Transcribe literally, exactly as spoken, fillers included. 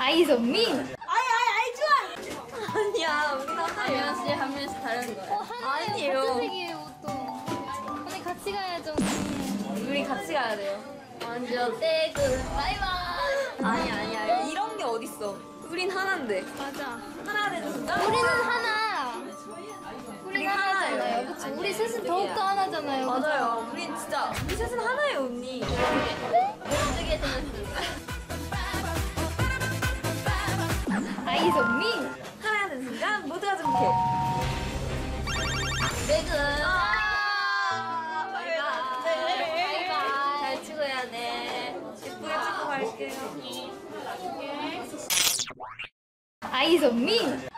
eyes on me. 아이 아이 아이 좋아. 아니야 우리 항상 예나 씨 한 명씩 다른 거야. 어, 아니에요. 같은 색이에요 옷도. 근데 같이 가야죠. 우리 같이 가야 돼요. 완전 떼고 바이바이. 아니 아니야 이런 게 어딨어. 우린 하나인데. 맞아. 하나 돼서 우리는 하나. 우리 하나잖아요. 그렇죠. 우리 셋은 더욱더 하나잖아요. 맞아요. 그쵸? 우린 진짜 우리 셋은 하나예요 언니. 아이즈 온 미! 하나 되는 순간 모두가 정쾌! 매근! 바이바이! 잘 치고 해야 돼. 예쁘게 치고 갈게요. 아이즈 온 미!